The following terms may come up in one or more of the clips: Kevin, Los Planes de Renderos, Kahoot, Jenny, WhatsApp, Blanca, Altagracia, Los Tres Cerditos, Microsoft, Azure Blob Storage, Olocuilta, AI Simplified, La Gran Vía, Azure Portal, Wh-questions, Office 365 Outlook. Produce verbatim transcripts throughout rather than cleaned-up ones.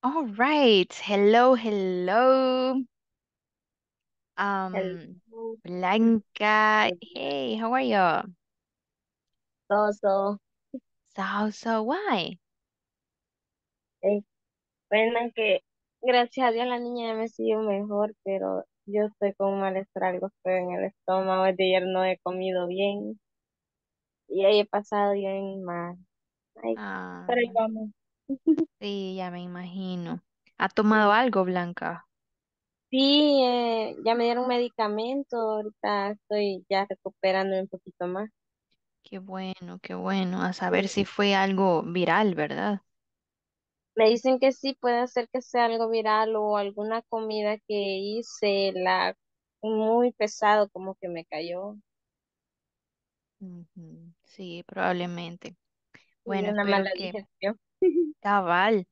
All right. Hello, hello. Um, Hello. Blanca. Hey, how are you? Also, So, so why? eh, pena que gracias a Dios la niña ya me siguió mejor, pero yo estoy con un malestar algo feo en el estómago. Desde ayer no he comido bien y ahí he pasado bien mal. Ay, pero ahí Ah, vamos. sí, ya me imagino. ¿Ha tomado Sí, algo, Blanca? Sí, eh, ya me dieron medicamento, ahorita estoy ya recuperándome un poquito más. Qué bueno, qué bueno. A saber si fue algo viral, ¿verdad? Me dicen que sí, puede ser que sea algo viral o alguna comida que hice, la muy pesado como que me cayó. Ujú, sí, probablemente. Y Bueno, una espero mala que, digestión. cabal,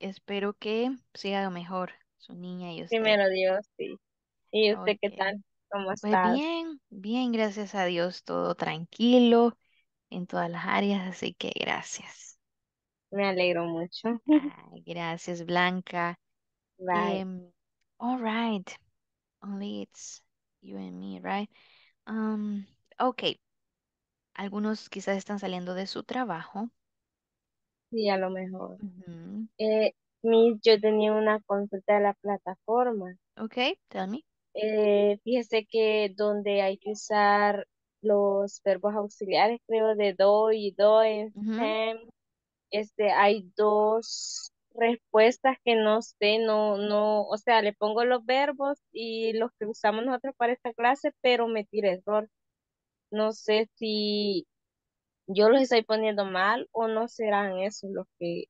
espero que se haga mejor su niña y usted. Primero Dios, sí. ¿Y usted qué Ok. tal? ¿Cómo ha Pues estado? bien, bien, gracias a Dios, todo tranquilo en todas las áreas, así que gracias. Me alegro mucho. Ay, gracias, Blanca. Bye. Em, All right, only it's you and me, right? Um, Okay, algunos quizás están saliendo de su trabajo. Sí, a lo mejor. Ujú. Eh, Miss, yo tenía una consulta de la plataforma. Okay, tell me. Eh, fíjese que donde hay que usar los verbos auxiliares, creo, de do y do en Ujú. fem, este, hay dos respuestas que no sé, no, no, o sea, le pongo los verbos y los que usamos nosotros para esta clase, pero me tira error. No sé si yo los estoy poniendo mal o no serán esos los que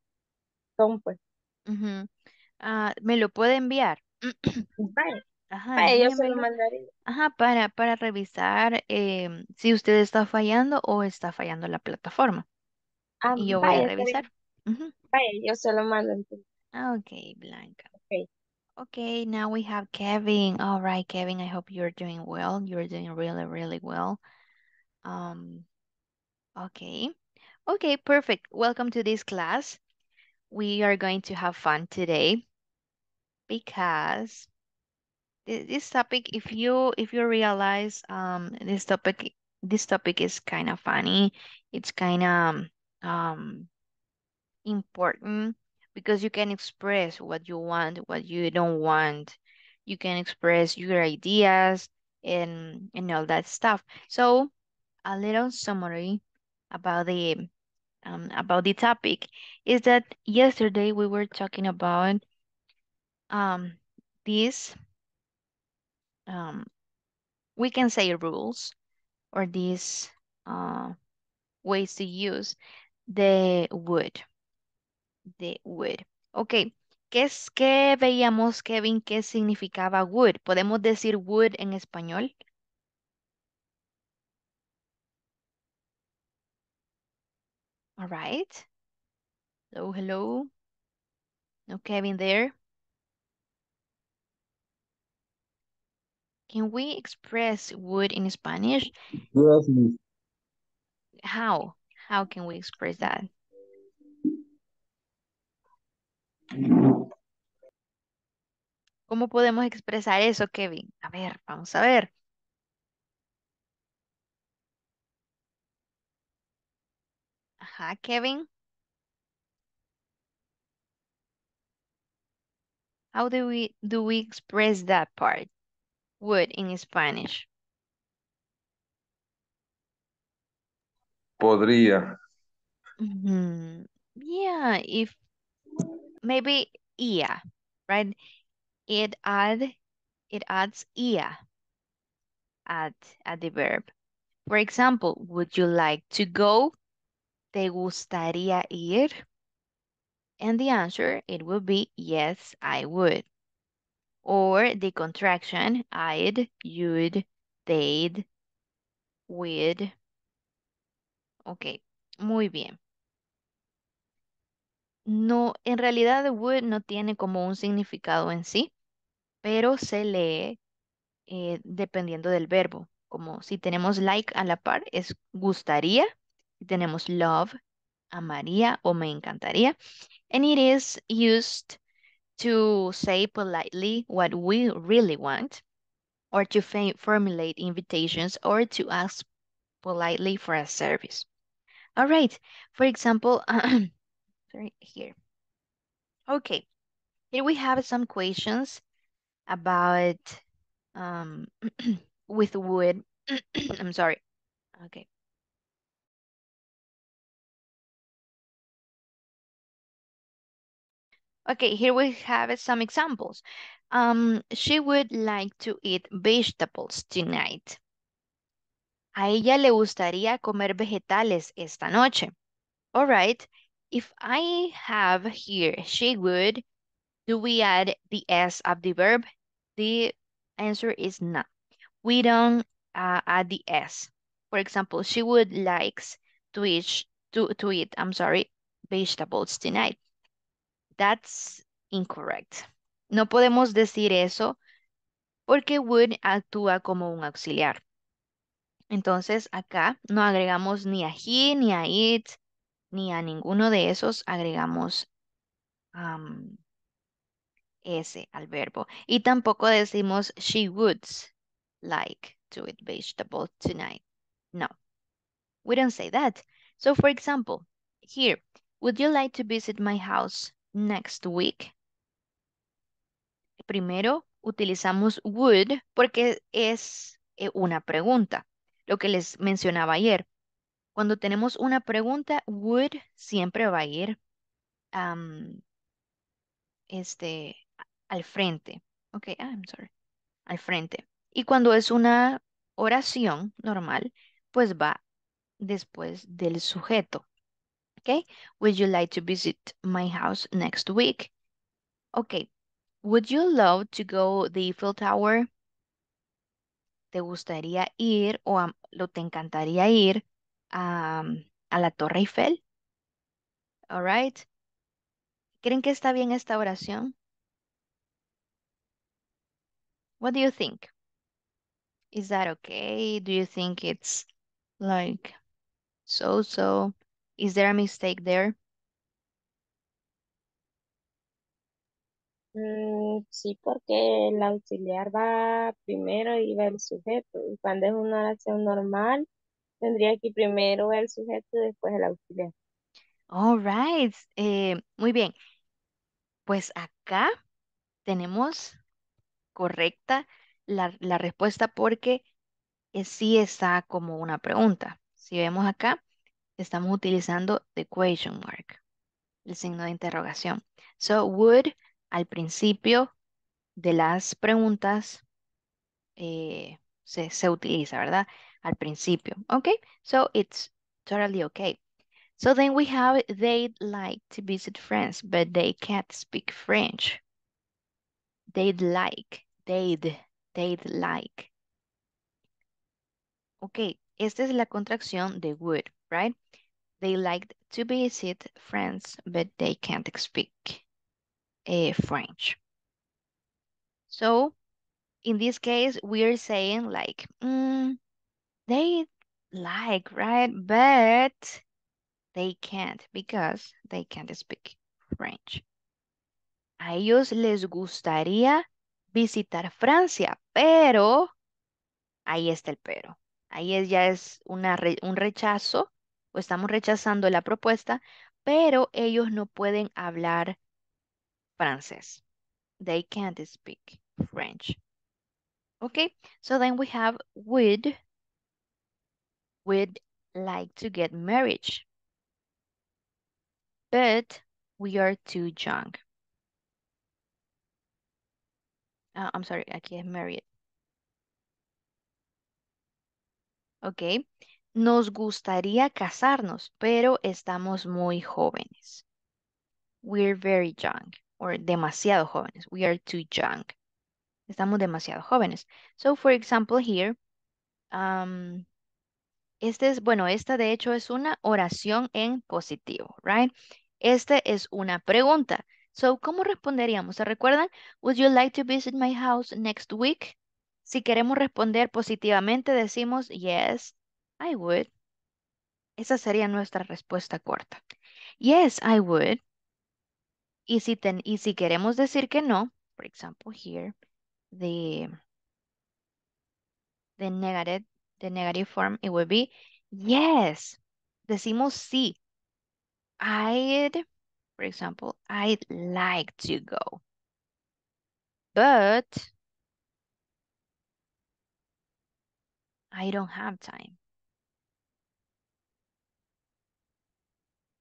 son, pues. Ujú. Ah, ¿me lo puede enviar? Vaya, Ajá, vaya, yo se lo envíemelo. mandaría. Ajá, para, para revisar em, si usted está fallando o está fallando la plataforma. Ah, Y yo voy a vaya, está bien. revisar. Ujú. Vaya, yo se lo mando entonces. Ah, okay, Blanca. Ok. Okay, now we have Kevin. All right, Kevin, I hope you're doing well. You're doing really, really well. Um, okay. Okay, perfect. Welcome to this class. We are going to have fun today because thi- this topic, if you if you realize um this topic this topic is kind of funny. It's kind of um important because you can express what you want, what you don't want. You can express your ideas and and all that stuff. So a little summary about the um, about the topic is that yesterday we were talking about um these um we can say rules or these uh ways to use the would. De would. Ok, ¿qué es que veíamos, Kevin, qué significaba would? ¿Podemos decir would en español? All right. Hello, hello. No Kevin there. Can we express would in Spanish? Yes, miss. How? How can we express that? ¿Cómo podemos expresar eso, Kevin? A ver, vamos a ver. Ajá, Kevin. How do we do we express that part? Would in Spanish. Podría. Mhm. Yeah, if maybe yeah, right? It add it adds ia at at the verb. For example, would you like to go? ¿Te gustaría ir? And the answer it would be yes, I would. Or the contraction I'd, you'd, they'd, we'd. Okay, muy bien. No, en realidad would no tiene como un significado en sí, pero se lee eh, dependiendo del verbo. Como si tenemos like a la par, es gustaría. Si tenemos love, amaría o me encantaría. And it is used to say politely what we really want, or to formulate invitations, or to ask politely for a service. All right, for example, sorry, here. Okay, here we have some questions about um, with would, I'm sorry, okay. Okay, here we have some examples. Um, she would like to eat vegetables tonight. A ella le gustaría comer vegetales esta noche. All right, if I have here, she would, do we add the S of the verb? The answer is no. We don't uh, add the S. For example, she would likes to eat, to, to eat, I'm sorry, vegetables tonight. That's incorrect. No podemos decir eso porque would actúa como un auxiliar. Entonces, acá no agregamos ni a he, ni a it, ni a ninguno de esos. Agregamos um, ese al verbo. Y tampoco decimos she would like to eat vegetables tonight. No, we don't say that. So, for example, here, would you like to visit my house next week? Primero utilizamos would porque es una pregunta, lo que les mencionaba ayer. Cuando tenemos una pregunta, would siempre va a ir um, este, al frente. Ok, I'm sorry. Al frente. Y cuando es una oración normal, pues va después del sujeto. Okay, would you like to visit my house next week? Okay, would you love to go to the Eiffel Tower? ¿Te gustaría ir o a, lo te encantaría ir um, a la Torre Eiffel? All right. ¿Creen que está bien esta oración? What do you think? Is that okay? Do you think it's like so-so? Is there a mistake there? Mm, sí, porque el auxiliar va primero y va el sujeto. Y cuando es una oración normal, tendría que ir primero el sujeto y después el auxiliar. All right. Eh, muy bien. Pues acá tenemos correcta la, la respuesta porque eh, sí está como una pregunta. Si vemos acá, estamos utilizando the question mark, el signo de interrogación. So, would al principio de las preguntas eh, se, se utiliza, ¿verdad? Al principio. Okay, so it's totally okay. So then we have they'd like to visit France, but they can't speak French. They'd like, they'd, they'd like. Okay, esta es la contracción de would, right? They like to visit France, but they can't speak uh, French. So, in this case, we are saying like, mm, they like, right? But they can't because they can't speak French. A ellos les gustaría visitar Francia, pero, ahí está el pero. Ahí es, ya es una re, un rechazo. O estamos rechazando la propuesta, pero ellos no pueden hablar francés. They can't speak French. Okay, so then we have would, would like to get married, but we are too young. Uh, I'm sorry, aquí es married. Okay. Nos gustaría casarnos, pero estamos muy jóvenes. We're very young, or demasiado jóvenes. We are too young. Estamos demasiado jóvenes. So, for example, here, um, este es, bueno, esta de hecho es una oración en positivo, right? Esta es una pregunta. So, ¿cómo responderíamos? ¿Se recuerdan? Would you like to visit my house next week? Si queremos responder positivamente, decimos yes, I would. Esa sería nuestra respuesta corta. Yes, I would. Y si, ten, y si queremos decir que no, for example, here, the, the, negative, the negative form, it would be yes. Decimos sí. I'd, for example, I'd like to go. But I don't have time.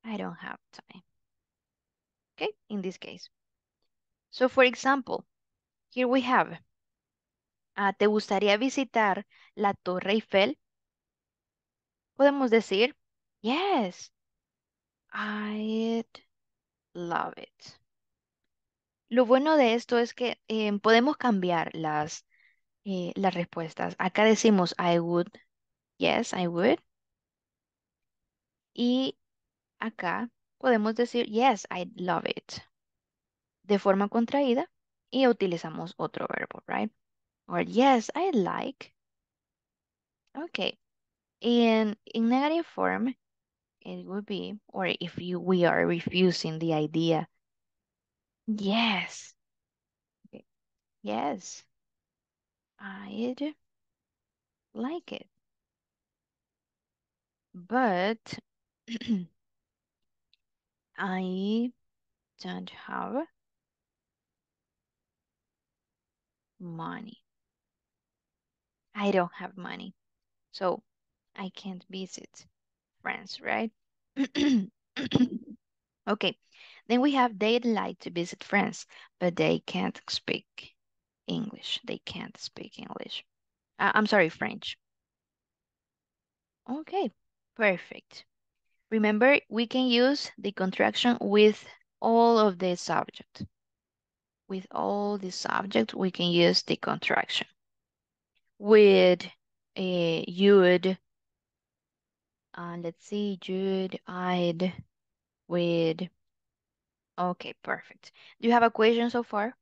I don't have time. Okay, in this case. So, for example, here we have, uh, ¿te gustaría visitar la Torre Eiffel? Podemos decir, yes, I'd love it. Lo bueno de esto es que eh, podemos cambiar las, eh, las respuestas. Acá decimos, I would, yes, I would. Y acá podemos decir, yes, I love it. De forma contraída y utilizamos otro verbo, right? Or, yes, I like. Okay. And in negative form, it would be, or if you, we are refusing the idea, yes. Okay. Yes, I'd like it. But I don't have money. I don't have money. So I can't visit friends, right? Okay. Then we have they'd like to visit friends, but they can't speak English. They can't speak English. Uh, I'm sorry, French. Okay, perfect. Remember, we can use the contraction with all of the subject. With all the subject, we can use the contraction. With, uh, you'd, uh, let's see, you'd, I'd, with. Okay, perfect. Do you have a question so far?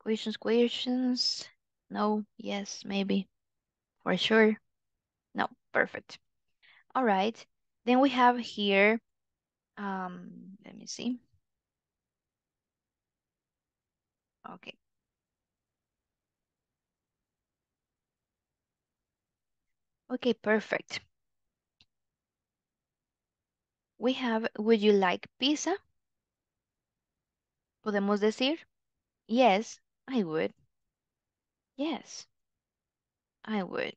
Questions, questions? No, yes, maybe, for sure. No, perfect. All right. Then we have here, um, let me see. Okay. Okay, perfect. We have, would you like pizza? Podemos decir, yes, I would. Yes, I would.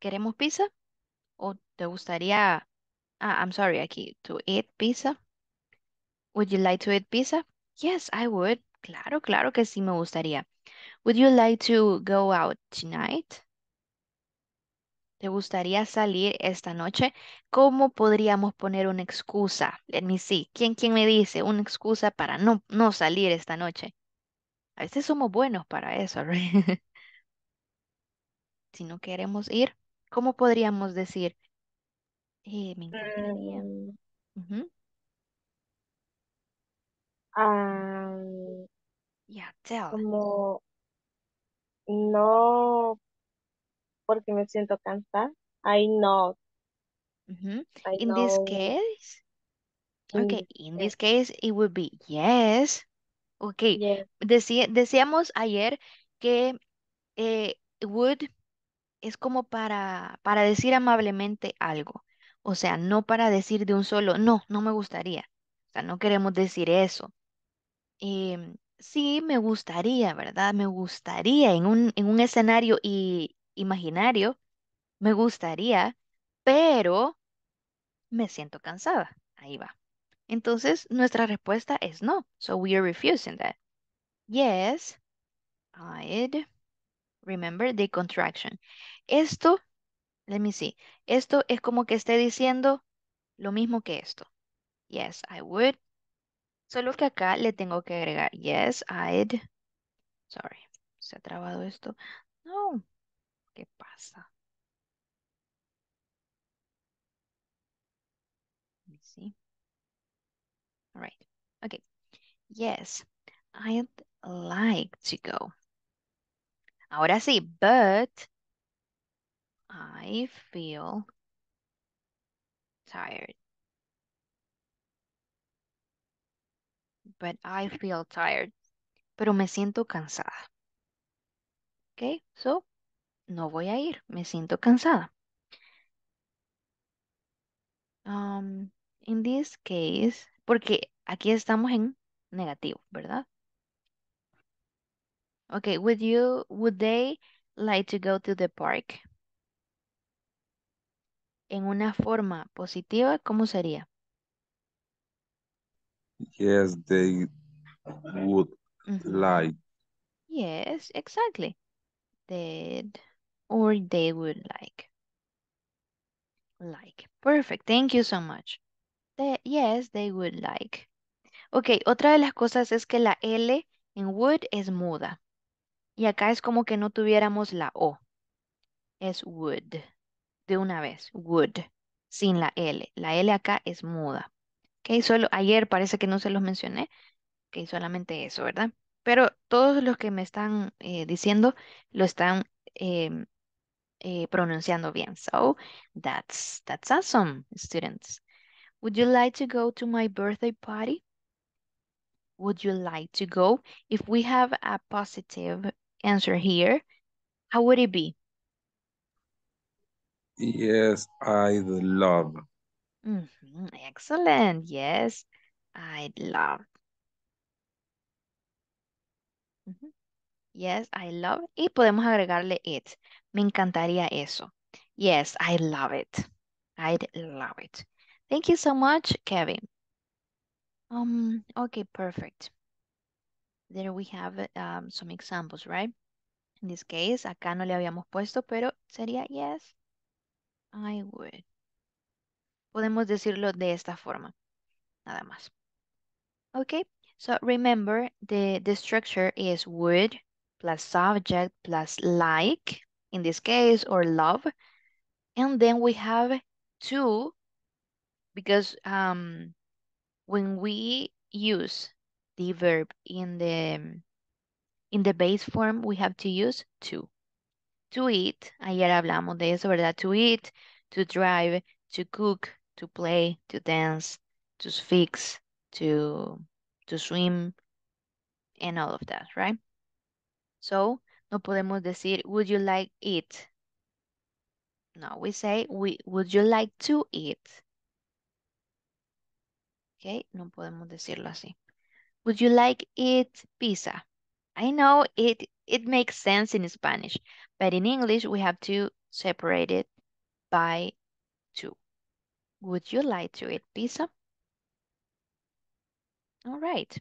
¿Queremos pizza? ¿O te gustaría, ah, I'm sorry, aquí, to eat pizza? Would you like to eat pizza? Yes, I would. Claro, claro que sí me gustaría. Would you like to go out tonight? ¿Te gustaría salir esta noche? ¿Cómo podríamos poner una excusa? Let me see. ¿Quién, quién me dice una excusa para no, no salir esta noche? A veces somos buenos para eso, right? Si no queremos ir, ¿cómo podríamos decir? Eh, me encantaría. Um, uh-huh. um, yeah, tell. Como no, porque me siento cansada. I know. Uh-huh. I in know. This case, okay, in this case it would be yes. Okay, yes. Decí, decíamos ayer que eh, would es como para, para decir amablemente algo. O sea, no para decir de un solo, no, no me gustaría. O sea, no queremos decir eso. Eh, sí, me gustaría, ¿verdad? Me gustaría en un, en un escenario y, imaginario. Me gustaría, pero me siento cansada. Ahí va. Entonces, nuestra respuesta es no. So, we are refusing that. Yes, I'd... Remember the contraction. Esto, let me see. Esto es como que esté diciendo lo mismo que esto. Yes, I would. Solo que acá le tengo que agregar. Yes, I'd. Sorry. ¿Se ha trabado esto? No. ¿Qué pasa? Let me see. All right. Okay. Yes, I'd like to go. Ahora sí, but I feel tired. but I feel tired. Pero me siento cansada. Okay, so no voy a ir. Me siento cansada. Um, in this case, porque aquí estamos en negativo, ¿verdad? Okay, would you, would they like to go to the park? En una forma positiva, ¿cómo sería? Yes, they would mm-hmm. like. Yes, exactly. They'd, or they would like. Like. Perfect. Thank you so much. They, yes, they would like. Ok, otra de las cosas es que la L en would es muda. Y acá es como que no tuviéramos la O. Es would. De una vez. Would. Sin la L. La L acá es muda. Ok, solo ayer parece que no se los mencioné. Ok, solamente eso, ¿verdad? Pero todos los que me están eh, diciendo lo están eh, eh, pronunciando bien. So, that's, that's awesome, students. Would you like to go to my birthday party? Would you like to go? If we have a positive answer here, how would it be? Yes, I'd love. Mm-hmm. Excellent. Yes, I'd love. Mm-hmm. Yes, I love. Y podemos agregarle it. Me encantaría eso. Yes, I love it. I'd love it. Thank you so much, Kevin. Um, okay, perfect. There we have um, some examples, right? In this case, acá no le habíamos puesto, pero sería yes, I would. Podemos decirlo de esta forma, nada más. Okay, so remember the, the structure is would plus subject plus like, in this case, or love. And then we have to, because... Um, when we use the verb in the in the base form, we have to use to. To eat, ayer hablamos de eso, ¿verdad? To eat, to drive, to cook, to play, to dance, to fix, to, to swim, and all of that, right? So, no podemos decir, would you like it? No, we say, we, would you like to eat? Okay, no podemos decirlo así. Would you like it pizza? I know it, it makes sense in Spanish, but in English we have to separate it by two. Would you like to eat pizza? All right.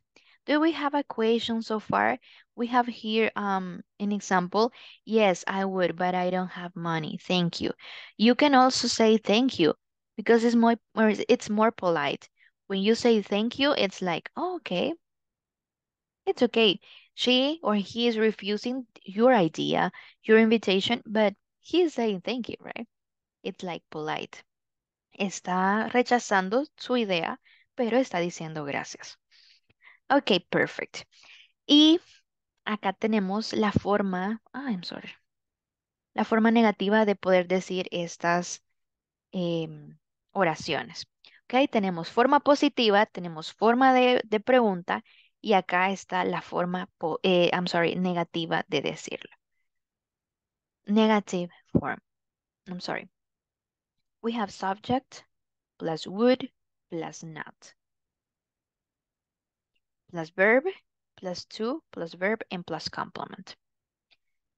Do we have a question so far? We have here um, an example. Yes, I would, but I don't have money. Thank you. You can also say thank you because it's more, it's more polite. When you say thank you, it's like, oh, okay, it's okay. She or he is refusing your idea, your invitation, but he is saying thank you, right? It's like polite. Está rechazando su idea, pero está diciendo gracias. Okay, perfect. Y acá tenemos la forma, oh, I'm sorry, la forma negativa de poder decir estas eh, oraciones. Okay, tenemos forma positiva, tenemos forma de, de pregunta y acá está la forma, po eh, I'm sorry, negativa de decirlo. Negative form, I'm sorry. We have subject plus would plus not. Plus verb, plus to, plus verb, and plus complement.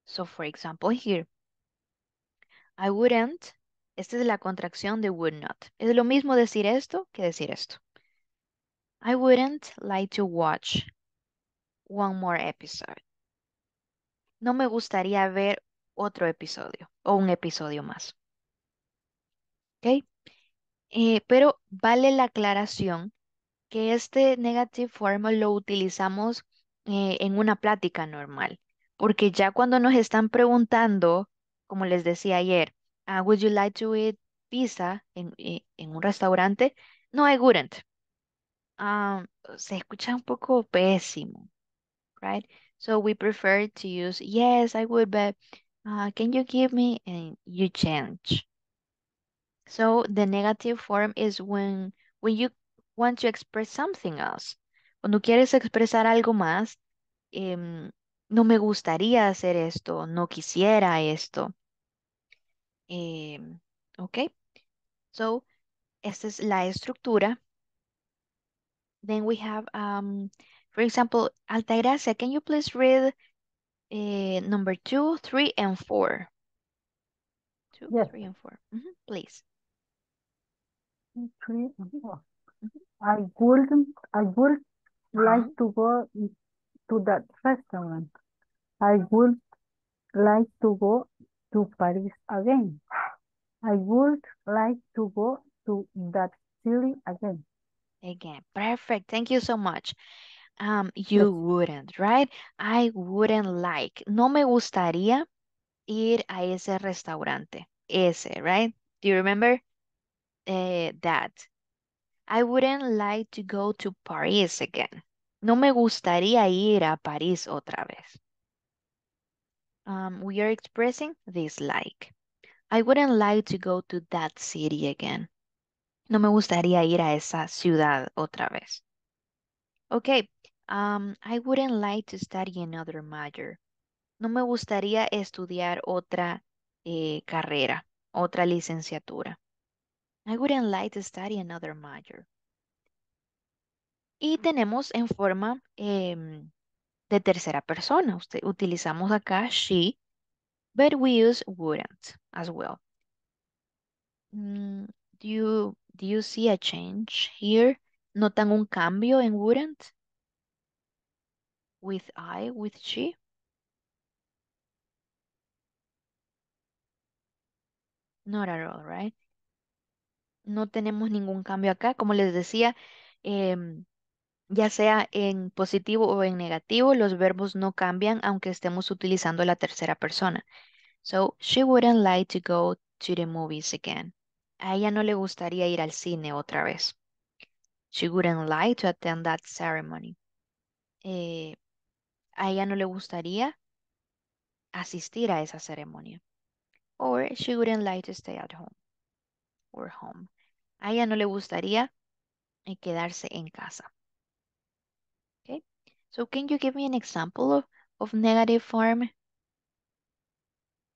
So, for example, here, I wouldn't. Esta es la contracción de would not. Es lo mismo decir esto que decir esto. I wouldn't like to watch one more episode. No me gustaría ver otro episodio o un episodio más. ¿Ok? Eh, pero vale la aclaración que este negative form lo utilizamos eh, en una plática normal. Porque ya cuando nos están preguntando, como les decía ayer, Uh, would you like to eat pizza en, en un restaurante? No, I wouldn't. Um, se escucha un poco pésimo, right? So we prefer to use, yes, I would, but uh, can you give me, and you change. So the negative form is when, when you want to express something else. Cuando quieres expresar algo más, em, no me gustaría hacer esto, no quisiera esto. em, Ok, so esta es la estructura. Then we have, um, for example, Altagracia, can you please read eh, number two, three, and four? Two, Yes. three, and four. Mhm, please. Three and four. Mhm. I would, I would like Ujú. to go to that restaurant. I would like to go to Paris again. I would like to go to that city again. Again, perfect. Thank you so much. Um, Yes. you wouldn't, right? I wouldn't like. No me gustaría ir a ese restaurante. Ese, right? Do you remember eh, that? I wouldn't like to go to Paris again. No me gustaría ir a París otra vez. Um, we are expressing dislike. I wouldn't like to go to that city again. No me gustaría ir a esa ciudad otra vez. Okay, um, I wouldn't like to study another major. No me gustaría estudiar otra eh, carrera, otra licenciatura. I wouldn't like to study another major. Y tenemos en forma em, de tercera persona. Usted, utilizamos acá she, but we use wouldn't as well. Mm, do you, do you see a change here? ¿Notan un cambio en wouldn't? With I, with she? Not at all, right? No tenemos ningún cambio acá. Como les decía, em, ya sea en positivo o en negativo, los verbos no cambian aunque estemos utilizando la tercera persona. So, she wouldn't like to go to the movies again. A ella no le gustaría ir al cine otra vez. She wouldn't like to attend that ceremony. Eh, a ella no le gustaría asistir a esa ceremonia. Or she wouldn't like to stay at home or home. A ella no le gustaría eh, quedarse en casa. Okay? So can you give me an example of, of negative form?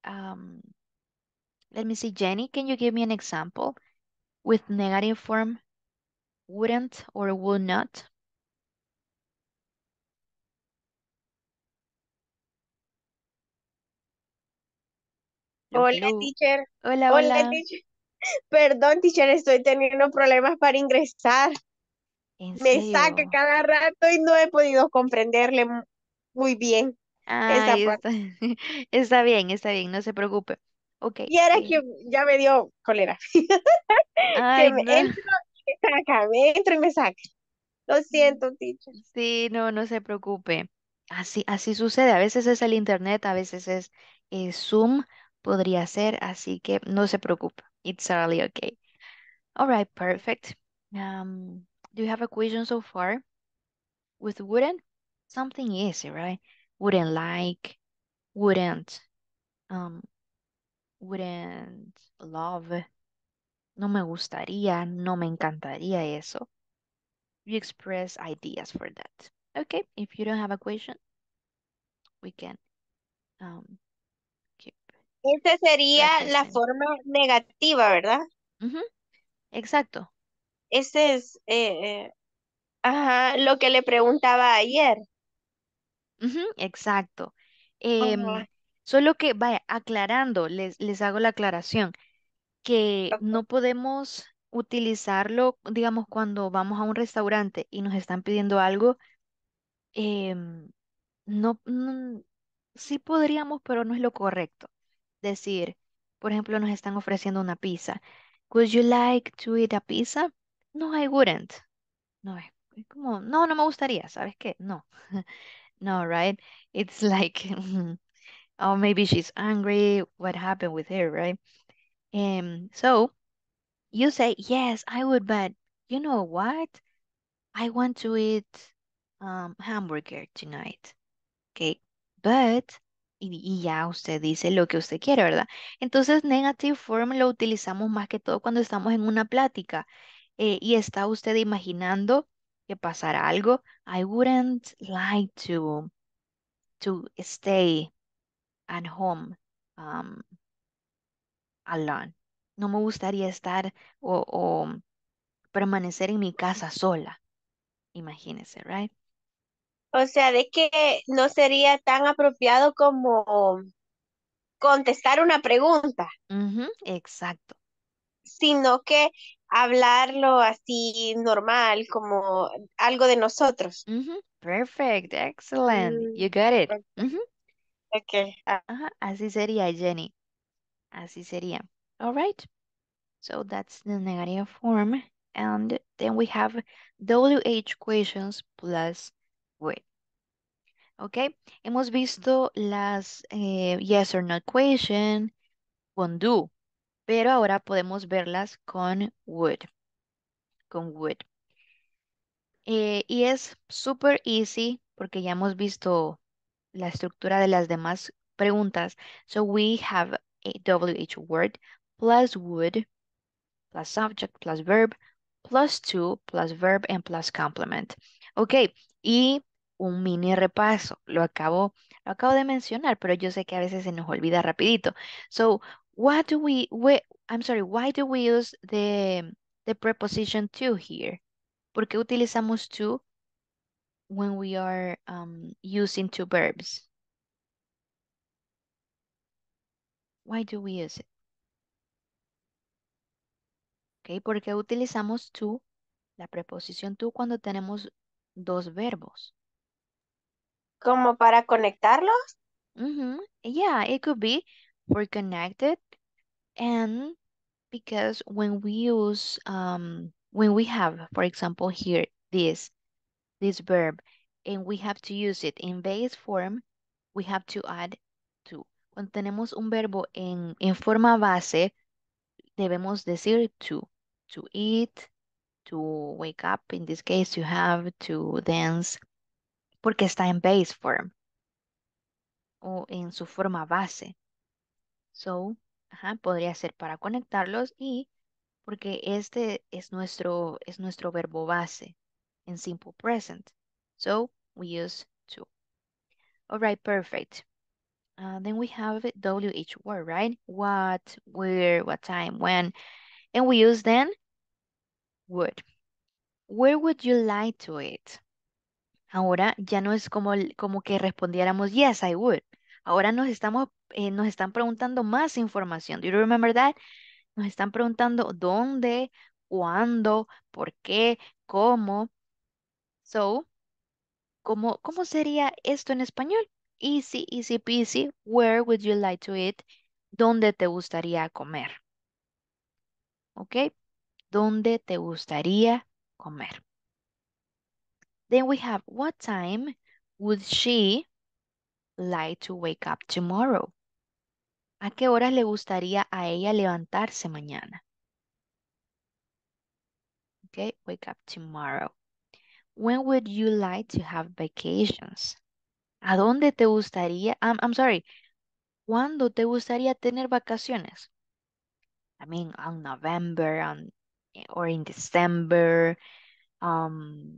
Um, Let me see, Jenny, can you give me an example with negative form? Wouldn't or would not? Hola, Hello. teacher. Hola, Hola, hola. teacher. Perdón, teacher, estoy teniendo problemas para ingresar. ¿En Me saca serio? cada rato y no he podido comprenderle mu- muy bien esa Ay, parte. está, está bien, está bien, no se preocupe. Ok. Y era eh, que ya me dio cólera. Que Ay, me no. entro y me saca, me entro y me saca. Lo siento, teacher. Sí, no, no se preocupe. Así, así sucede. A veces es el internet, a veces es eh, Zoom, podría ser, así que no se preocupe. It's early, okay. All right, perfect. Um, do you have a question so far with wouldn't? Something easy, right? Wouldn't like, wouldn't, um, wouldn't love. No me gustaría, no me encantaría eso. You express ideas for that. Okay, if you don't have a question, we can um, keep Esa sería la practicing. forma negativa, ¿verdad? Ujú, exacto. Ese es eh, eh, ajá, lo que le preguntaba ayer. Ujú, exacto. Em, Ajá. Solo que, vaya, aclarando, les, les hago la aclaración, que no podemos utilizarlo, digamos, cuando vamos a un restaurante y nos están pidiendo algo, em, no, mm, sí podríamos, pero no es lo correcto. Decir, por ejemplo, nos están ofreciendo una pizza. Would you like to eat a pizza? No, I wouldn't. No, es es como, no, no me gustaría, ¿sabes qué? No. No, right? It's like, oh, maybe she's angry. What happened with her, right? Um, so you say, yes, I would, but you know what? I want to eat um, hamburger tonight. Okay, but, y, y ya usted dice lo que usted quiere, ¿verdad? Entonces, negative form lo utilizamos más que todo cuando estamos en una plática eh, y está usted imaginando que pasara algo, I wouldn't like to, to stay at home um, alone. No me gustaría estar o, o permanecer en mi casa sola. Imagínense, right? O sea, de que no sería tan apropiado como contestar una pregunta. Uh-huh, exacto. Sino que hablarlo así normal, como algo de nosotros. Uh-huh, perfect, excellent. Mm. You got it. Uh-huh. Okay. Uh-huh, así sería, Jenny. Así sería. All right. So that's the negative form. And then we have W H questions plus with. Ok, hemos visto las eh, yes or no question con do, pero ahora podemos verlas con would. Con would. Eh, y es super easy porque ya hemos visto la estructura de las demás preguntas. So we have a W H word plus would, plus subject, plus verb, plus to, plus verb, and plus complement. Ok, y un mini repaso. Lo acabo, lo acabo de mencionar, pero yo sé que a veces se nos olvida rapidito. So, what do we, we I'm sorry, why do we use the, the preposition to here? ¿Por qué utilizamos to when we are um, using two verbs? Why do we use it? Okay, ¿por qué utilizamos to, la preposición to, cuando tenemos dos verbos? ¿Como para conectarlos? Mm-hmm. Yeah, it could be for connected, and because when we use, um, when we have, for example, here, this, this verb, and we have to use it in base form, we have to add to. Cuando tenemos un verbo en, en forma base, debemos decir to, to eat, to wake up, in this case, you have to dance, porque está en base form o en su forma base. So, ajá, podría ser para conectarlos y porque este es nuestro, es nuestro verbo base en simple present. So, we use to. All right, perfect. Uh, then we have W H word, right? What, where, what time, when. And we use then would. Where would you like to eat? Ahora ya no es como, como que respondiéramos, yes, I would. Ahora nos, estamos, eh, nos están preguntando más información. Do you remember that? Nos están preguntando dónde, cuándo, por qué, cómo. So, ¿cómo, cómo sería esto en español? Easy, easy peasy. Where would you like to eat? ¿Dónde te gustaría comer? ¿Ok? ¿Dónde te gustaría comer? Then we have, what time would she like to wake up tomorrow? ¿A qué horas le gustaría a ella levantarse mañana? Okay, wake up tomorrow. When would you like to have vacations? ¿A dónde te gustaría? I'm, I'm sorry. ¿Cuándo te gustaría tener vacaciones? I mean, on November, on, or in December, um...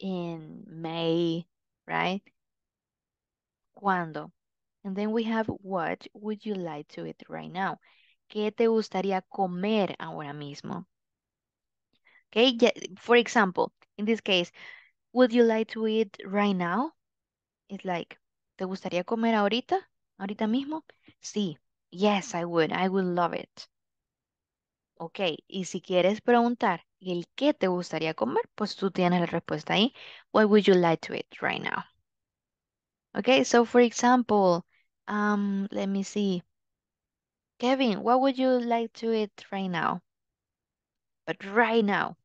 in May, right? ¿Cuándo? And then we have, what would you like to eat right now? ¿Qué te gustaría comer ahora mismo? Okay, yeah, for example, in this case, would you like to eat right now? It's like, ¿te gustaría comer ahorita? ¿Ahorita mismo? Sí, yes, I would. I would love it. Ok, y si quieres preguntar el qué te gustaría comer, pues tú tienes la respuesta ahí. What would you like to eat right now? Ok, so for example, um, let me see. Kevin, what would you like to eat right now? But right now.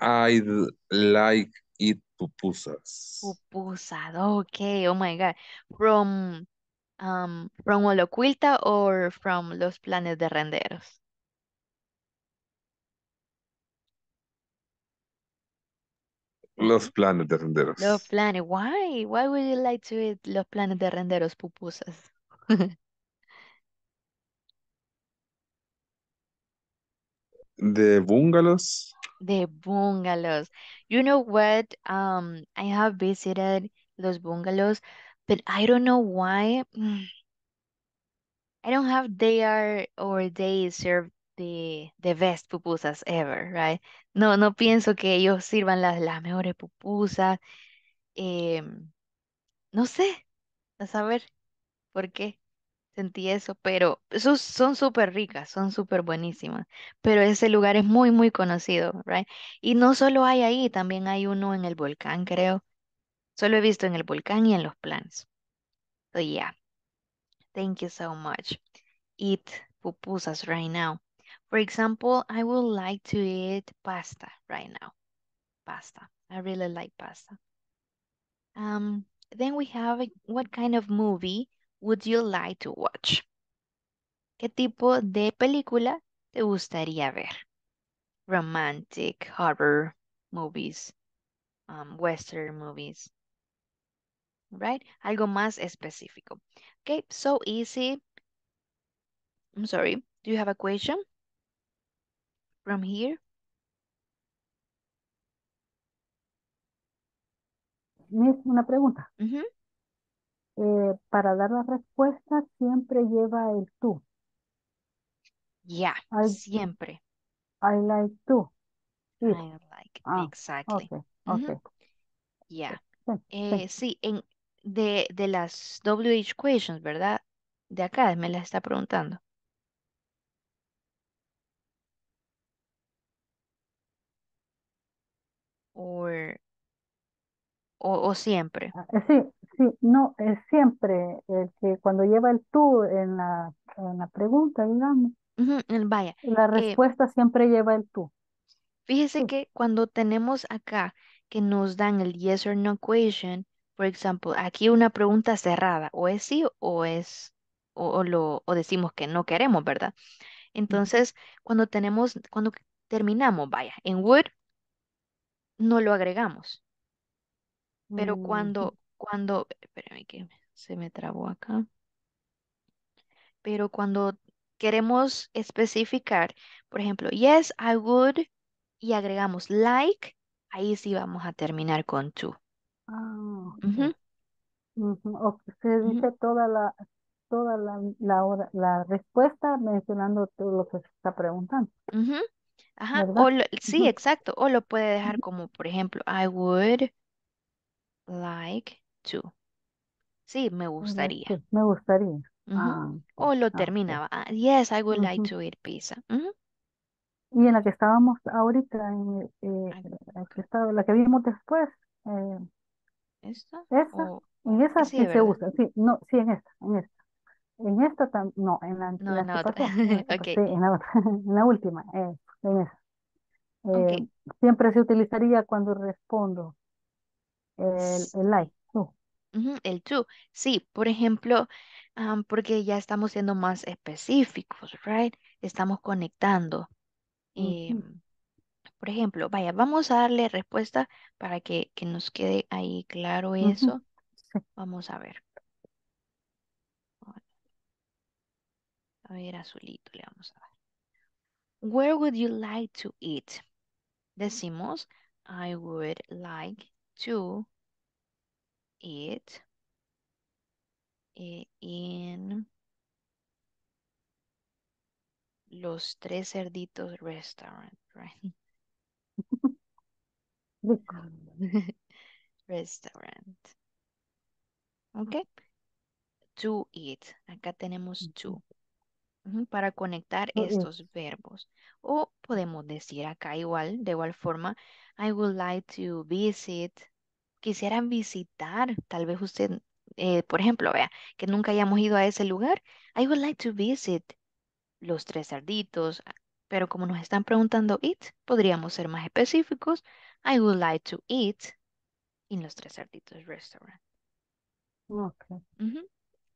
I'd like eat pupusas. Pupusas, ok, oh my God. From... Um, from Olocuilta or from Los Planes de Renderos? Los Planes de Renderos. Los Planes, why? Why would you like to eat Los Planes de Renderos pupusas? The bungalows? The bungalows. You know what? Um, I have visited los bungalows, but I don't know why. mm, I don't have they are or they serve the, the best pupusas ever, right? No, no pienso que ellos sirvan las, las mejores pupusas. Eh, No sé, a saber por qué sentí eso, pero sus- son súper ricas, son súper buenísimas. Pero ese lugar es muy, muy conocido, right? Y no solo hay ahí, también hay uno en el volcán, creo. Solo he visto en el volcán y en los planes. So yeah, thank you so much. Eat pupusas right now. For example, I would like to eat pasta right now. Pasta. I really like pasta. Um, Then we have uh, what kind of movie would you like to watch? ¿Qué tipo de película te gustaría ver? Romantic, horror movies, um, western movies, right? Algo más específico. Okay, so easy. I'm sorry. Do you have a question from here? Miss, una pregunta. Ujú. Eh, para dar la respuesta siempre lleva el tú. Yeah, I, siempre. I like to eat. I like, Ah, exactly. okay, Ujú. okay. Ya. Sí, sí. Eh, sí, en, de, de las W H questions, ¿verdad? De acá me las está preguntando. Or- o, o siempre. Ah, eh, sí, sí, no, es siempre el que cuando lleva el tú en la, en la pregunta, digamos, Ujú, el- vaya. la Eh, respuesta siempre lleva el tú. Fíjese Sí, que cuando tenemos acá que nos dan el yes or no question, por ejemplo, aquí una pregunta cerrada, o es sí o es, o, o lo, o decimos que no queremos, ¿verdad? ujú. Entonces, cuando tenemos, cuando terminamos, vaya, en would, no lo agregamos. Pero Ujú. cuando, cuando, espérame que me- se me trabó acá. Pero cuando queremos especificar, por ejemplo, yes, I would, y agregamos like, ahí sí vamos a terminar con to. Ah, Ujú, ok. Ujú, o que se ujú. dice toda la, toda la, la, hora- la respuesta mencionando todo lo que se está preguntando, Ujú, Ajá, ¿verdad? o lo- sí, Ujú, exacto, o lo puede dejar como, por ejemplo, I would like to. Sí, me ujú. gustaría. Sí, me gustaría. Ujú. Ah, ok, O lo ah, ok. terminaba, ah, yes, I would like Ujú. to eat pizza. Ujú. Y en la que estábamos ahorita, en, el- eh, Ac- la que estaba, la que vimos después, eh, ¿Esta? esa, O, en esa sí, sí se ¿verdad? usa, sí, no, sí, en esta, en esta. En esta, tam- no, en la, No, en la que la otra. pasó, en la que pasó, Ok, sí, en la otra, en la última, eh, en esa. Eh, ok, Siempre se utilizaría cuando respondo el, el sí. like, tú. Ujú, el to. Sí, por ejemplo, am, porque ya estamos siendo más específicos, right? Estamos conectando. Ujú. em, Por ejemplo, vaya, vamos a darle respuesta para que, que nos quede ahí claro Ujú, eso. sí. Vamos a ver. A ver, azulito le vamos a dar. Where would you like to eat? Decimos, I would like to eat eh, in Los Tres Cerditos Restaurant, right? Rico. Restaurant. Ok. To eat. Acá tenemos to. Ujú. Ujú, para conectar Tú y- estos verbos. O podemos decir acá igual, de igual forma, I would like to visit. Quisiera visitar, tal vez usted, eh, por ejemplo, vea, que nunca hayamos ido a ese lugar. I would like to visit los Tres Cerditos, a- pero como nos están preguntando it, podríamos ser más específicos. I would like to eat in los Tres Cerditos restaurant. Ok. Ujú.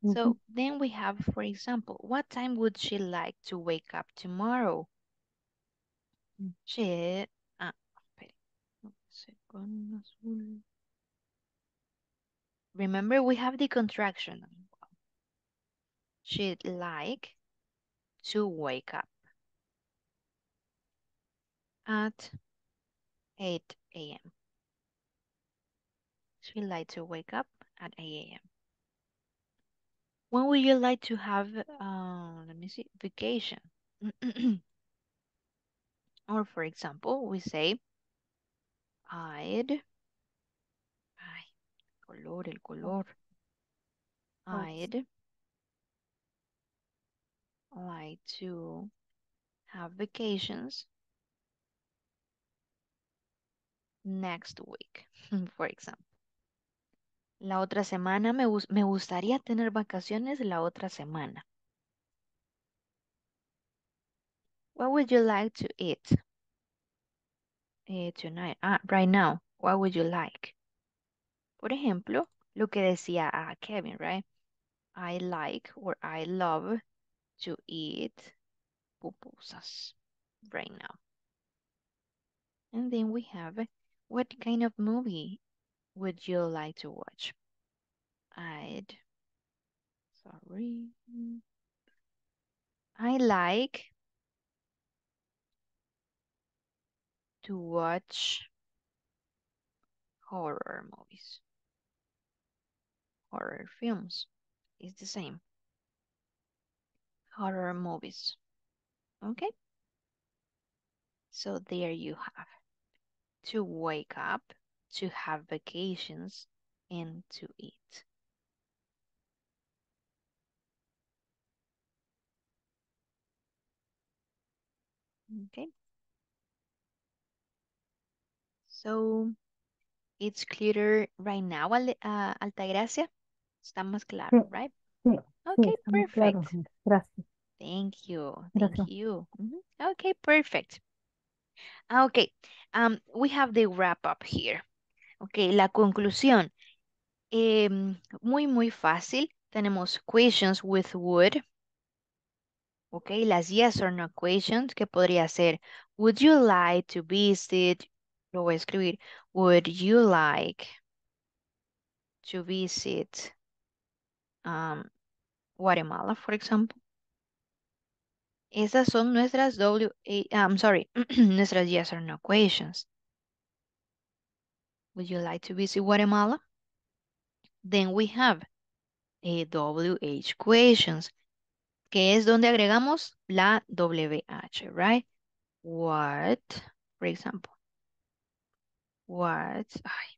Ujú. So then we have, for example, what time would she like to wake up tomorrow? Mm. She, ah, espere, un segundo, azul. Remember, we have the contraction. She'd like to wake up. at eight A M She'd like to wake up at eight A M When would you like to have, uh, let me see, vacation? Or for example, we say, I'd, ay, color, el color. I'd like to have vacations next week, for example. La otra semana, me, me gustaría tener vacaciones la otra semana. What would you like to eat eh, tonight? Ah, right now, what would you like? Por ejemplo, lo que decía a Kevin, right? I like or I love to eat pupusas right now. And then we have, what kind of movie would you like to watch? I'd, sorry. I like to watch horror movies. Horror films is the same. Horror movies. Okay? So there you have. To wake up, to have vacations, and to eat. Okay. So, it's clearer right now, uh, Altagracia? Está más claro, sí, right? Sí, okay, sí, perfect. Claro. Gracias. Thank you. Thank Gracias. you. Mm-hmm. Okay, perfect. Okay, um, we have the wrap up here. Okay, la conclusión. Eh, muy, muy fácil. Tenemos questions with would. Okay, las yes or no questions, que podría ser, would you like to visit? Lo voy a escribir. Would you like to visit um, Guatemala, for example? Esas son nuestras W, I'm sorry, nuestras yes or no questions. Would you like to visit Guatemala? Then we have a W H questions, que es donde agregamos la W H, right? What, for example. What, ay.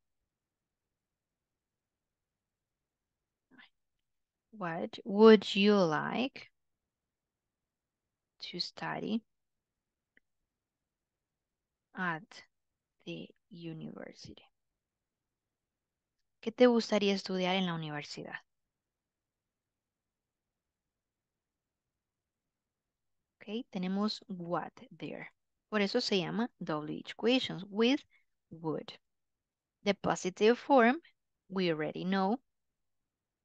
What would you like to study at the university? ¿Qué te gustaría estudiar en la universidad? Ok, tenemos what there. Por eso se llama W H questions with would. The positive form, we already know.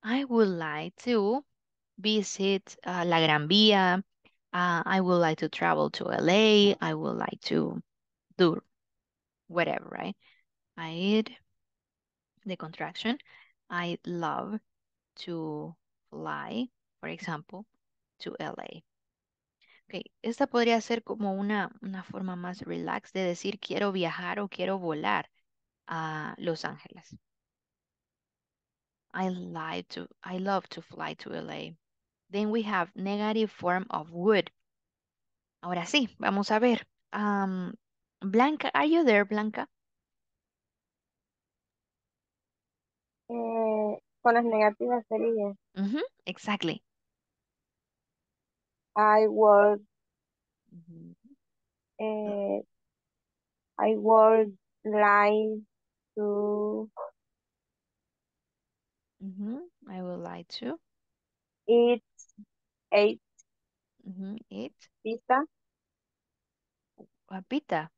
I would like to visit uh, La Gran Vía. Uh, I would like to travel to L A. I would like to do whatever, right? I'd, the contraction, I love to fly, for example, to L A. Okay, esta podría ser como una, una forma más relax de decir quiero viajar o quiero volar a Los Ángeles. I like to, I love to fly to L A. Then we have negative form of would. Ahora sí, vamos a ver. Um, Blanca, are you there, Blanca? Eh, con las negativas sería. Mm-hmm, exactly. I would. Mm-hmm. eh, I would like to. Mm-hmm, I would like to. Eat. Eight. Mm-hmm. Eight. Pizza. A pita.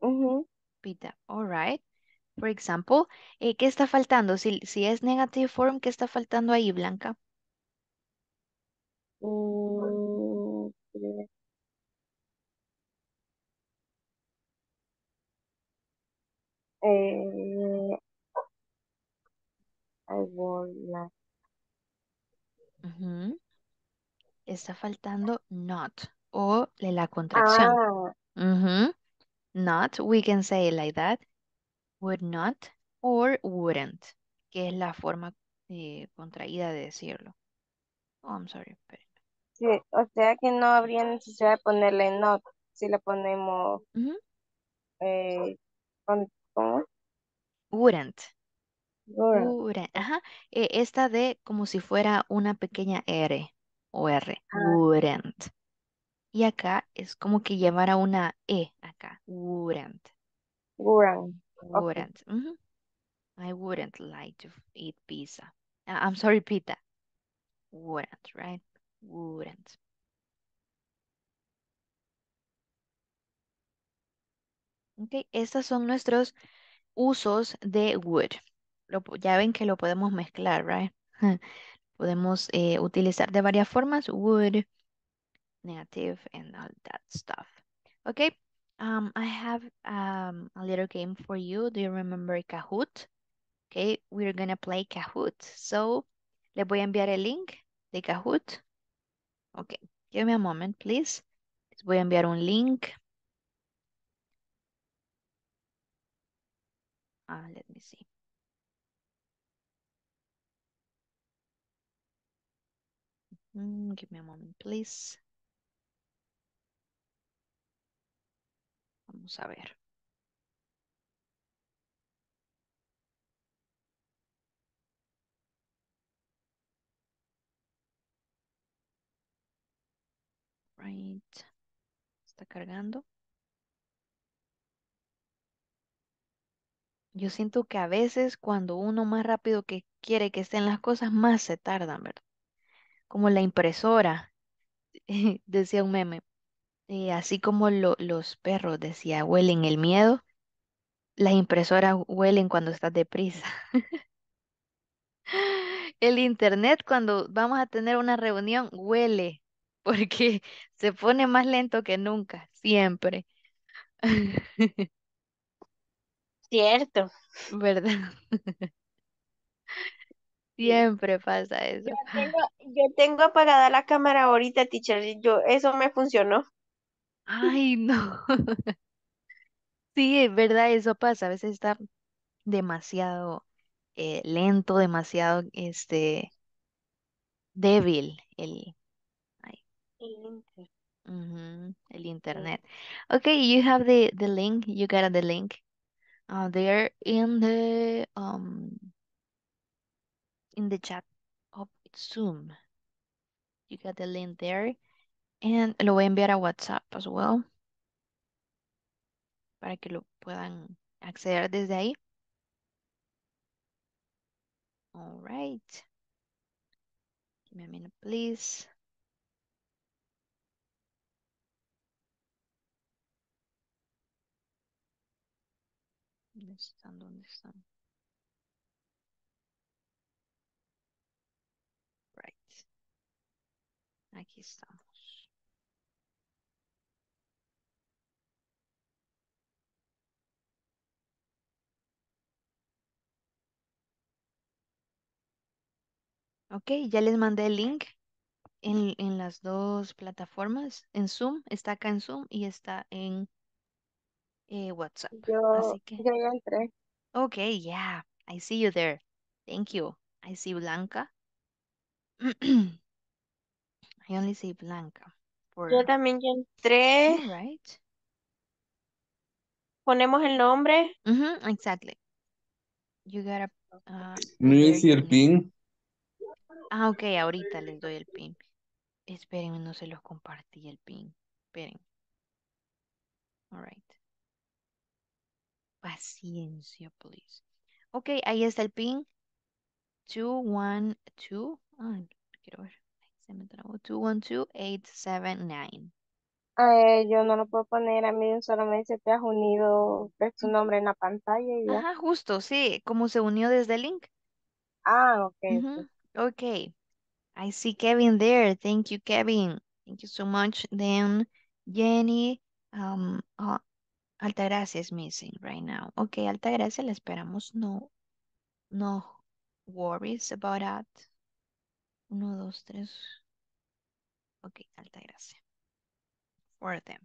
Mm-hmm. Pita. All right. For example, eh, ¿qué está faltando? Si, si es negative form, ¿qué está faltando ahí, Blanca? Mm-hmm. eh, I would like. Mm-hmm. Está faltando not o la contracción. Ah, uh-huh. Not, we can say it like that. Would not or wouldn't, que es la forma eh, contraída de decirlo. Oh, I'm sorry. Sí, o sea que no habría necesidad de ponerle not si lo ponemos uh-huh. eh, con, ¿cómo? Wouldn't. Wouldn't. Wouldn't. Ajá. Eh, esta de como si fuera una pequeña R o R. Ah. Wouldn't. Y acá es como que llevara una E acá. Wouldn't. Wouldn't. Wouldn't. Okay. Mm-hmm. I wouldn't like to eat pizza. Uh, I'm sorry, pita. Wouldn't, right? Wouldn't. Ok, estos son nuestros usos de would. Lo, ya ven que lo podemos mezclar, right? Podemos eh, utilizar de varias formas. Would, negative, and all that stuff. Ok. Um, I have um, a little game for you. Do you remember Kahoot? Okay, we're gonna play Kahoot. So, le voy a enviar el link de Kahoot. Okay, give me a moment, please. Les voy a enviar un link. Uh, let me see. Mm, give me a moment, please. Vamos a ver. Right. Está cargando. Yo siento que a veces cuando uno más rápido que quiere que estén las cosas, más se tardan, ¿verdad? Como la impresora, decía un meme. Eh, así como lo, los perros, decía, huelen el miedo, las impresoras huelen cuando estás deprisa. El internet, cuando vamos a tener una reunión, huele, porque se pone más lento que nunca, siempre. Cierto. ¿Verdad? Siempre pasa eso. Yo tengo, yo tengo apagada la cámara ahorita, teacher, yo, eso me funcionó. Ay, no. Sí, es verdad, eso pasa. A veces está demasiado eh, lento, demasiado este, débil el, ay. El, uh-huh, el internet. Okay, you have the, the link. You got the link. Uh, there in the um in the chat of Zoom. You got the link there. And lo voy a enviar a WhatsApp as well. Para que lo puedan acceder desde ahí. All right. Give me a minute, please. ¿Dónde están? ¿Dónde están? Right. Aquí estamos. Ok, ya les mandé el link en, en las dos plataformas, en Zoom, está acá en Zoom y está en eh, WhatsApp. Yo, Así que... yo ya entré. Ok, yeah, I see you there. Thank you. I see Blanca. I only see Blanca. For... Yo también ya entré. All right. Ponemos el nombre. Mm-hmm, exactly. You gotta... Uh, no es el pin. Ah, ok, ahorita les doy el pin. Espérenme, no se los compartí el pin. Esperen. All right. Paciencia, please. Ok, ahí está el pin. two one two. Ah, quiero ver. Se me trabó. two one two eight seven nine. Eh, yo no lo puedo poner. A mí solo me dice que has unido tu nombre en la pantalla. Y ya. Ajá, justo, sí. Como se unió desde el link. Ah, ok. Uh-huh. Okay, I see Kevin there. Thank you, Kevin. Thank you so much. Then Jenny, um, uh, Altagracia is missing right now. Okay, Altagracia, la esperamos. No, no worries about that. Uno, dos, tres. Okay, Altagracia. For them.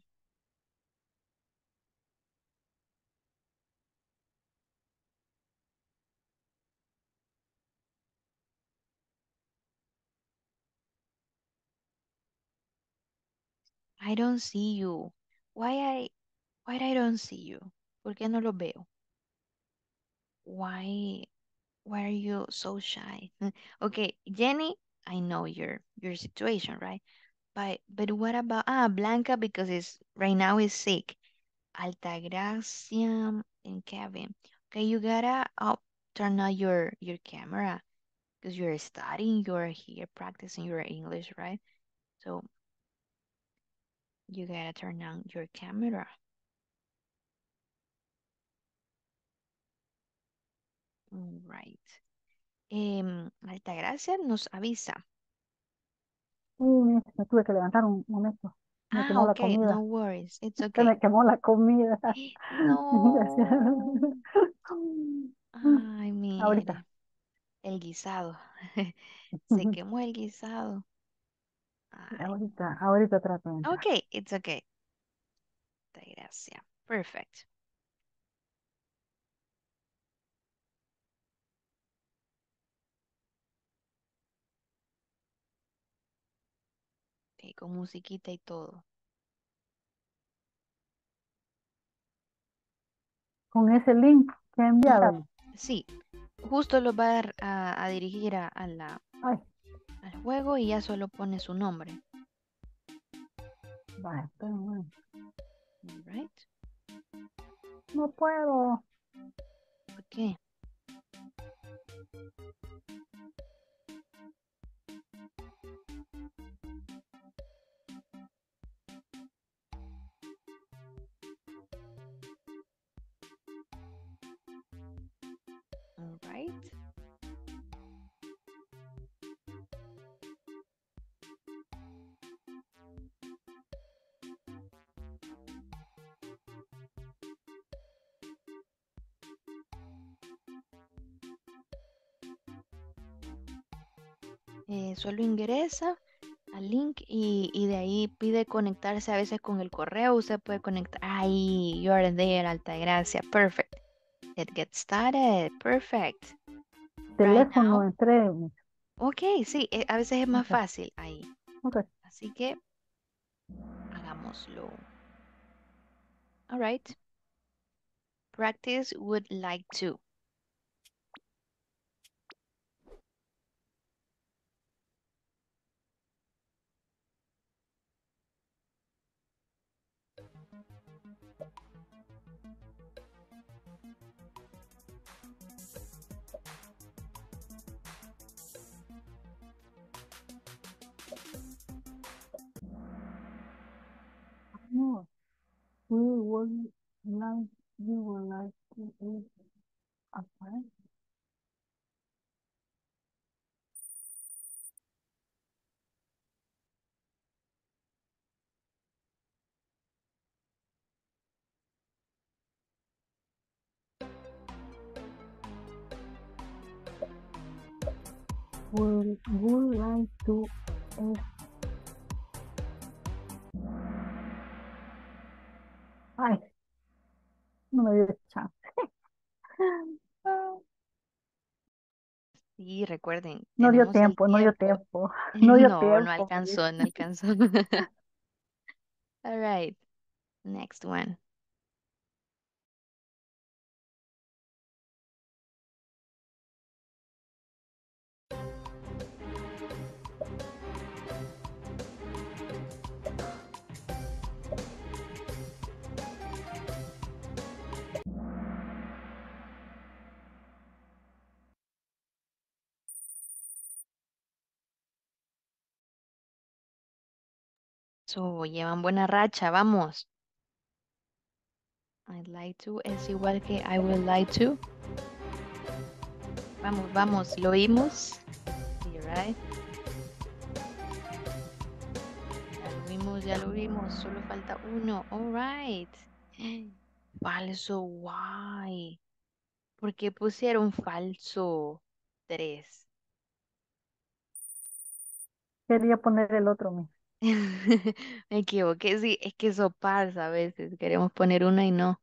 I don't see you. Why I, why I don't see you? ¿Por qué no lo veo? Why, why are you so shy? Okay, Jenny, I know your your situation, right? But but what about ah Blanca, because it's right now is sick. Altagracia and Kevin. Okay, you gotta up turn on your your camera because you're studying, you're here practicing your English, right? So you gotta turn on your camera. All right. Em, Altagracia nos avisa. Sí, me tuve que levantar un momento. Me Ah, quemó la okay, comida. no worries. It's Se okay. me quemó la comida. No. Ay, Ahorita. mire, el guisado. Se quemó el guisado. Ay. Ahorita, ahorita trato de entrar. Okay, it's okay. Altagracia. Perfect. Ok, con musiquita y todo. Con ese link que enviaron. Sí, justo lo va a, dar a- a dirigir a- a la, Ay, al juego y ya solo pone su nombre. vaya, pero bueno. Alright. No puedo. ¿Por qué? Alright. Eh, solo ingresa al link y, y de ahí pide conectarse a veces con el correo. Usted puede conectar. Ay, you're there, Altagracia. Perfect. Let's get started. Perfect. Right Teléfono now. entré. Ok, sí, eh, a veces es más Ok, fácil ahí. ok. Así que hagámoslo. All right. Practice would like to. No, we would like, we would like to eat a pie. We would like to eat Ay, no me dio chance. Sí, recuerden, No dio tenemos el tiempo, no dio tiempo. tiempo. No dio No, no tiempo. alcanzó, no alcanzó. All right, next one. So, llevan buena racha, vamos. I'd like to es igual que I would like to. Vamos, vamos, lo oímos. Sí, right. Ya lo vimos, ya lo vimos. Solo falta uno. All right. Falso, why? ¿Por qué pusieron falso tres? Quería poner el otro, miss. Me equivoqué, sí, es que eso pasa a veces. Queremos poner una y no.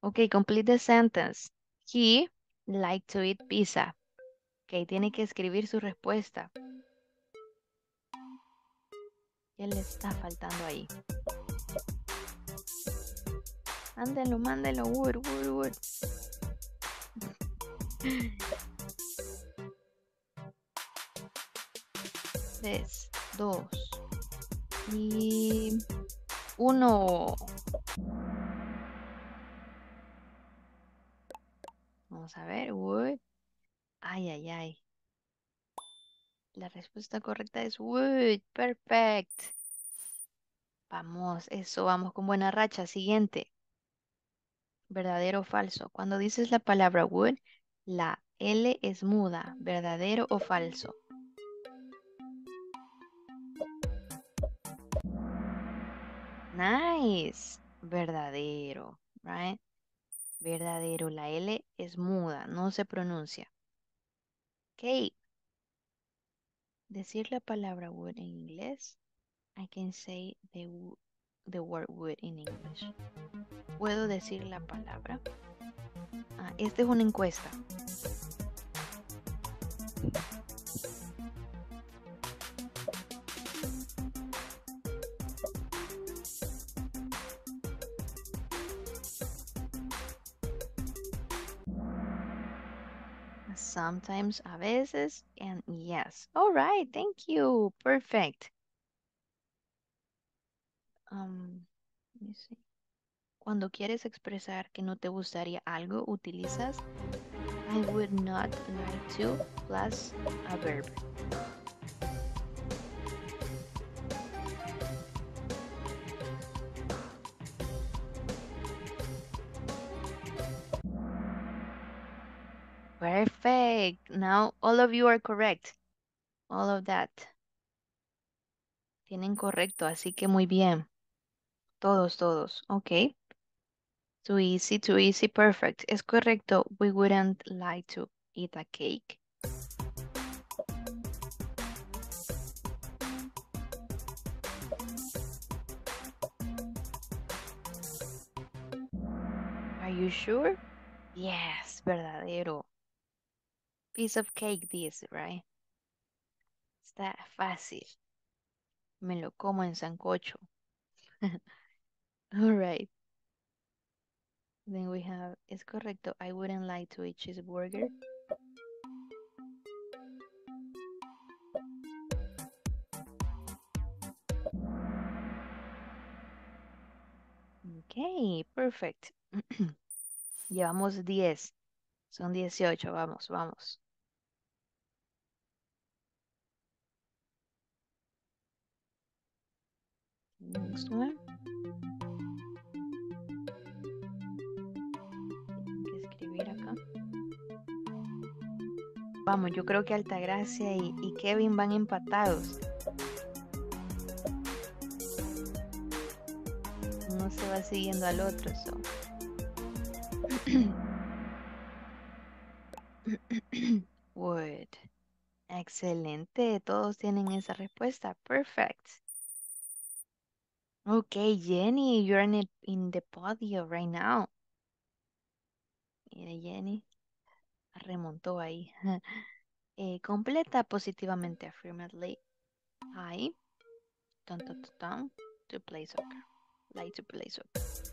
Ok, complete the sentence. He liked to eat pizza. Ok, tiene que escribir su respuesta. que le está faltando ahí. Ándelo, mándelo, wood, wood, wood. Tres, dos y uno. Vamos a ver, wood. Ay, ay, ay. La respuesta correcta es wood. Perfect. Vamos, eso, vamos con buena racha. Siguiente. ¿Verdadero o falso? Cuando dices la palabra would, la L es muda. ¿Verdadero o falso? Nice. Verdadero, right? Verdadero. La L es muda, no se pronuncia. Ok. Decir la palabra would en inglés. I can say the would. The word would in English. ¿Puedo decir la palabra? Ah, esta es una encuesta. Sometimes, a veces, and yes. All right, thank you. Perfect. Um, Cuando quieres expresar que no te gustaría algo, utilizas I would not like to plus a verb. Perfect. Now all of you are correct. All of that. Tienen correcto, así que muy bien. Todos, todos. Ok. Too easy, too easy, perfect. Es correcto. We wouldn't like to eat a cake. Are you sure? Yes, verdadero. Piece of cake this, right? Está fácil. Me lo como en sancocho. All right. Then we have, es correcto, I wouldn't like to eat cheeseburger. Okay, perfect. Llevamos diez. Son dieciocho, vamos, vamos. Next one. Vamos, yo creo que Altagracia y, y Kevin van empatados. Uno se va siguiendo al otro. So. Would. Excelente, todos tienen esa respuesta. Perfect. Okay, Jenny, you're in, it, in the podium right now. Mira, Jenny remontó ahí. eh, completa positivamente, affirmatively. I don, don, don, don, to play soccer. Like to play soccer.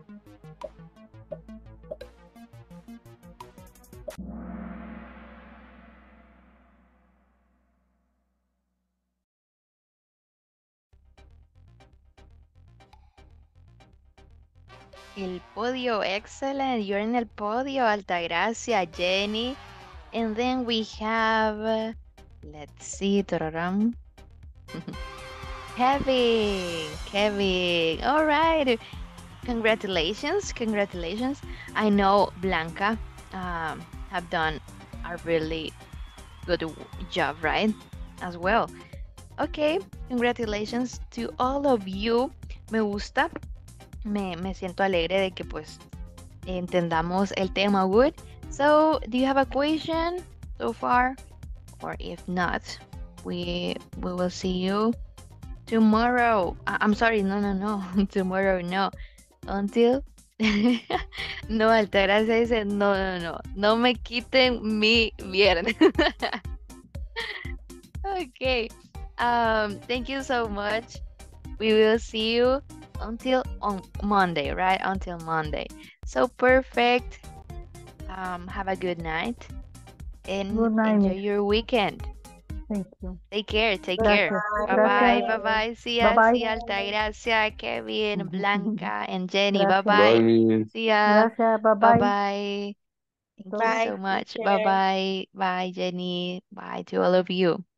El podio, excellent. You're in el podio, Altagracia, Jenny. And then we have, let's see, Kevin, Kevin. All right. Congratulations, congratulations. I know Blanca um, have done a really good job, right? As well. Okay, congratulations to all of you. Me gusta. Me, me siento alegre de que pues entendamos el tema would. So, do you have a question so far? Or if not, we we will see you tomorrow. I, I'm sorry, no, no, no. Tomorrow, no. Until... No, Altagracia dice, no, no, no. No me quiten mi viernes. Okay. Um, thank you so much. We will see you until on Monday, right? Until Monday. So perfect. Um, have a good night and good night. Enjoy your weekend. Thank you. Take care. Take Gracias. care. Bye bye. Bye bye. See ya. Bye -bye. See ya, Altagracia, Kevin, Blanca, and Jenny. Bye bye. Bye. See ya. Gracias. Bye bye. Bye bye. Thank bye. you so much. Bye bye. Bye, Jenny. Bye to all of you.